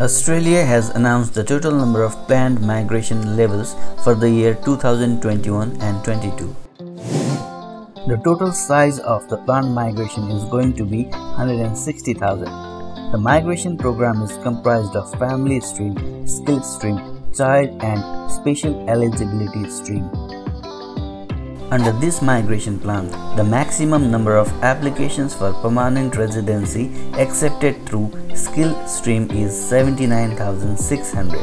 Australia has announced the total number of planned migration levels for the year 2021 and 22. The total size of the planned migration is going to be 160,000. The migration program is comprised of family stream, skills stream, child and special eligibility stream. Under this migration plan, the maximum number of applications for permanent residency accepted through skill stream is 79,600.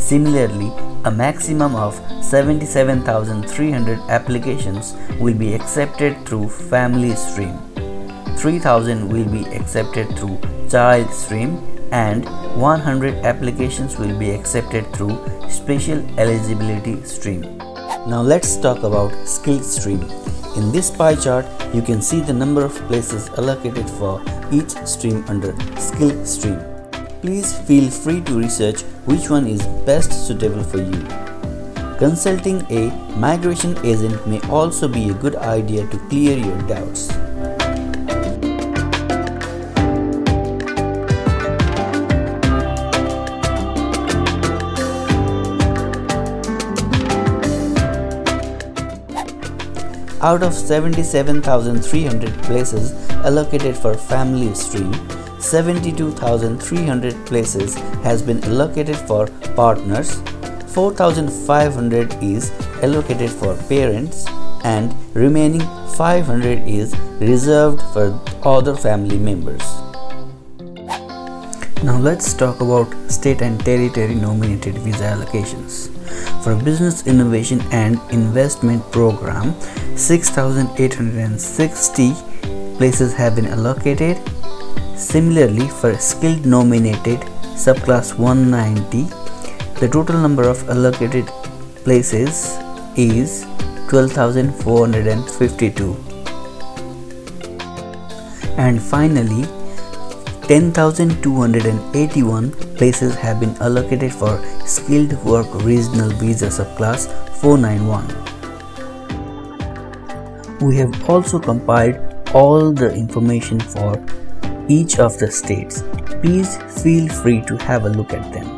Similarly, a maximum of 77,300 applications will be accepted through family stream, 3,000 will be accepted through child stream, and 100 applications will be accepted through special eligibility stream. Now let's talk about skills stream. In this pie chart, you can see the number of places allocated for each stream under skill stream. Please feel free to research which one is best suitable for you. Consulting a migration agent may also be a good idea to clear your doubts. Out of 77,300 places allocated for family stream, 72,300 places has been allocated for partners, 4,500 is allocated for parents, and remaining 500 is reserved for other family members. Now let's talk about state and territory nominated visa allocations. For Business Innovation and Investment Program, 6,860 places have been allocated. Similarly, for Skilled Nominated subclass 190, the total number of allocated places is 12,452. And finally, 10,281 places have been allocated for Skilled Work Regional Visa subclass 491. We have also compiled all the information for each of the states. Please feel free to have a look at them.